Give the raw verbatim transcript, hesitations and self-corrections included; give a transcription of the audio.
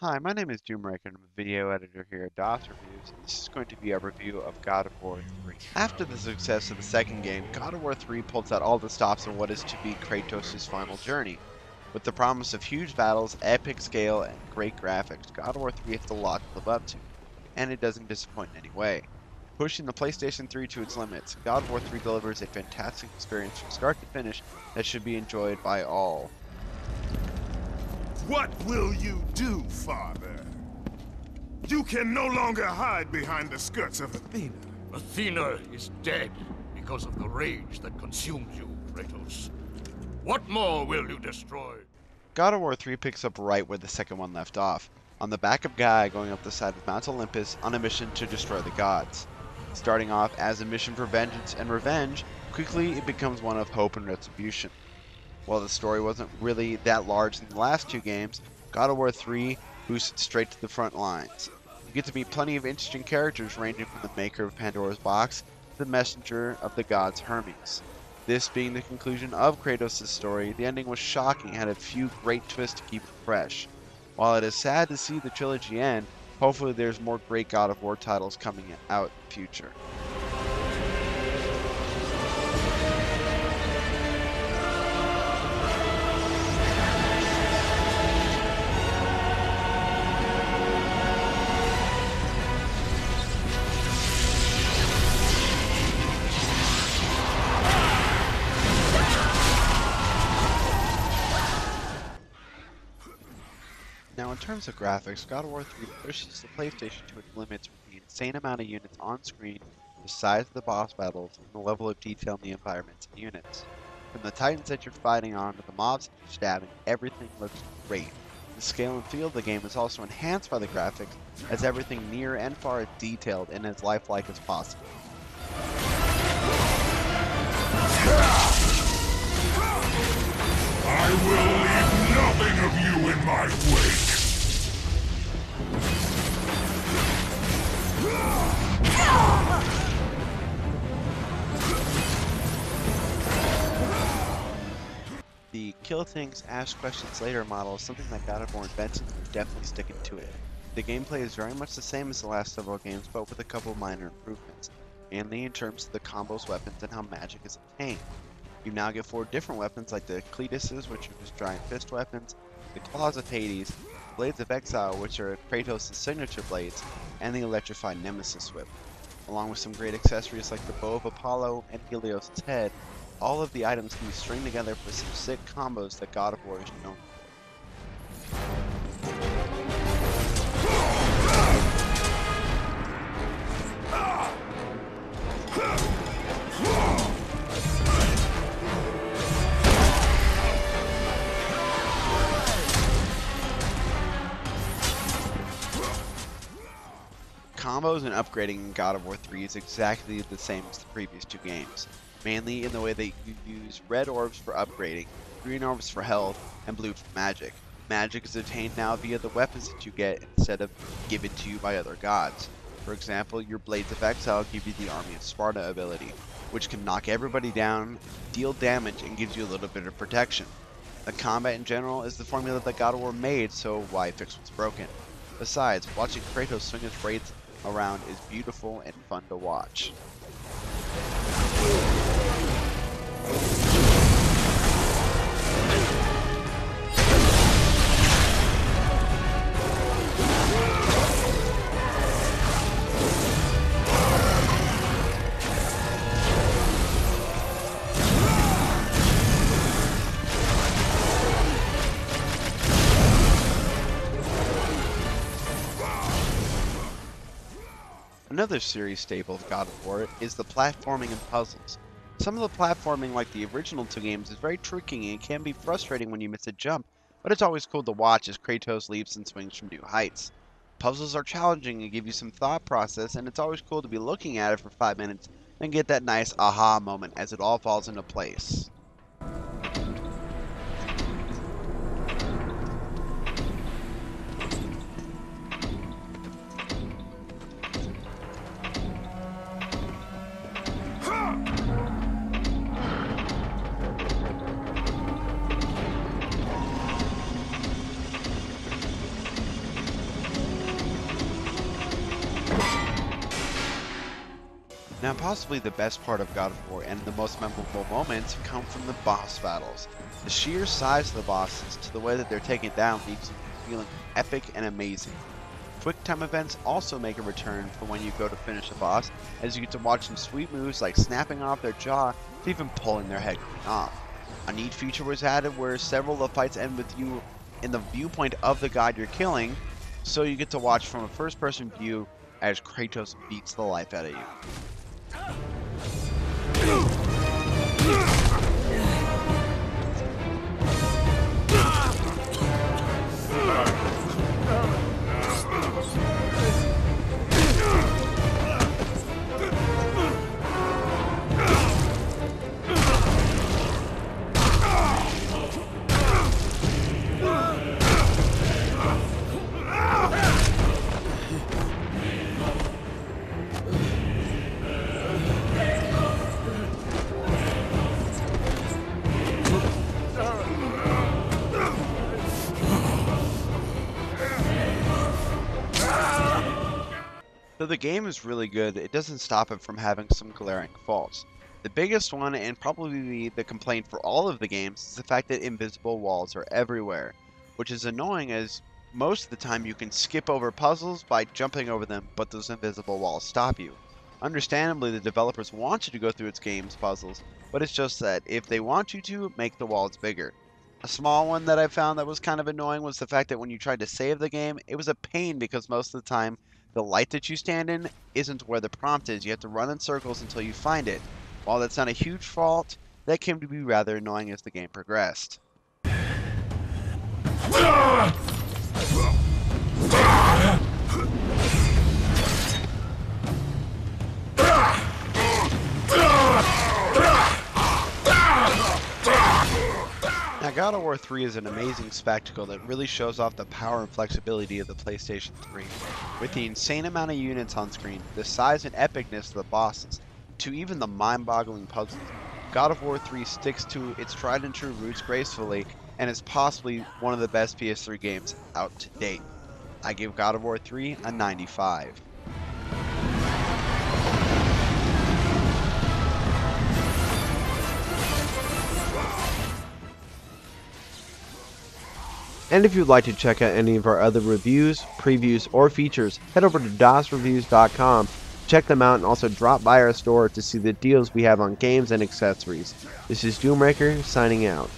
Hi, my name is Doomrek and I'm a video editor here at DasReviews, and this is going to be a review of God of War three. After the success of the second game, God of War three pulls out all the stops on what is to be Kratos' final journey. With the promise of huge battles, epic scale, and great graphics, God of War three has a lot to live up to, and it doesn't disappoint in any way. Pushing the PlayStation three to its limits, God of War three delivers a fantastic experience from start to finish that should be enjoyed by all. What will you do, Father? You can no longer hide behind the skirts of Athena. Athena is dead because of the rage that consumes you, Kratos. What more will you destroy? God of War three picks up right where the second one left off, on the back of Gaia going up the side of Mount Olympus on a mission to destroy the gods. Starting off as a mission for vengeance and revenge, quickly it becomes one of hope and retribution. While the story wasn't really that large in the last two games, God of War three boosts straight to the front lines. You get to meet plenty of interesting characters ranging from the maker of Pandora's box to the messenger of the gods Hermes. This being the conclusion of Kratos' story, the ending was shocking and had a few great twists to keep it fresh. While it is sad to see the trilogy end, hopefully there's more great God of War titles coming out in the future. Now, in terms of graphics, God of War three pushes the PlayStation to its limits with the insane amount of units on screen, the size of the boss battles, and the level of detail in the environments and units. From the titans that you're fighting on to the mobs that you're stabbing, everything looks great. The scale and feel of the game is also enhanced by the graphics, as everything near and far is detailed and as lifelike as possible. I will leave nothing of you in my wake! The kill things, ask questions later model is something that God of War invented and is definitely sticking to it. The gameplay is very much the same as the last several games, but with a couple minor improvements, mainly in terms of the combos, weapons, and how magic is obtained. You now get four different weapons like the Cletises, which are just giant fist weapons, the Claws of Hades, Blades of Exile, which are Kratos' signature blades, and the electrified Nemesis whip. Along with some great accessories like the Bow of Apollo and Helios' head, all of the items can be stringed together for some sick combos that God of War is known for. Combos and upgrading in God of War three is exactly the same as the previous two games, mainly in the way that you use red orbs for upgrading, green orbs for health, and blue for magic. Magic is obtained now via the weapons that you get instead of given to you by other gods. For example, your Blades of Exile give you the Army of Sparta ability, which can knock everybody down, deal damage, and gives you a little bit of protection. The combat in general is the formula that God of War made, so why fix what's broken? Besides, watching Kratos swing his blades around is beautiful and fun to watch. Another series staple of God of War is the platforming and puzzles. Some of the platforming, like the original two games, is very tricky and can be frustrating when you miss a jump, but it's always cool to watch as Kratos leaps and swings from new heights. Puzzles are challenging and give you some thought process, and it's always cool to be looking at it for five minutes and get that nice aha moment as it all falls into place. Now, possibly the best part of God of War and the most memorable moments come from the boss battles. The sheer size of the bosses to the way that they're taken down leaves you feeling epic and amazing. Quick time events also make a return for when you go to finish a boss, as you get to watch some sweet moves like snapping off their jaw to even pulling their head clean off. A neat feature was added where several of the fights end with you in the viewpoint of the god you're killing, so you get to watch from a first-person view as Kratos beats the life out of you. Though the game is really good, it doesn't stop it from having some glaring faults. The biggest one, and probably the complaint for all of the games, is the fact that invisible walls are everywhere, which is annoying as most of the time you can skip over puzzles by jumping over them, but those invisible walls stop you. Understandably, the developers want you to go through its game's puzzles, but it's just that if they want you to, make the walls bigger. A small one that I found that was kind of annoying was the fact that when you tried to save the game, it was a pain because most of the time, the light that you stand in isn't where the prompt is. You have to run in circles until you find it. While that's not a huge fault, that came to be rather annoying as the game progressed. Now, God of War three is an amazing spectacle that really shows off the power and flexibility of the PlayStation three. With the insane amount of units on screen, the size and epicness of the bosses, to even the mind-boggling puzzles, God of War three sticks to its tried and true roots gracefully and is possibly one of the best P S three games out to date. I give God of War three a ninety-five. And if you'd like to check out any of our other reviews, previews, or features, head over to das reviews dot com, check them out, and also drop by our store to see the deals we have on games and accessories. This is Doombreaker, signing out.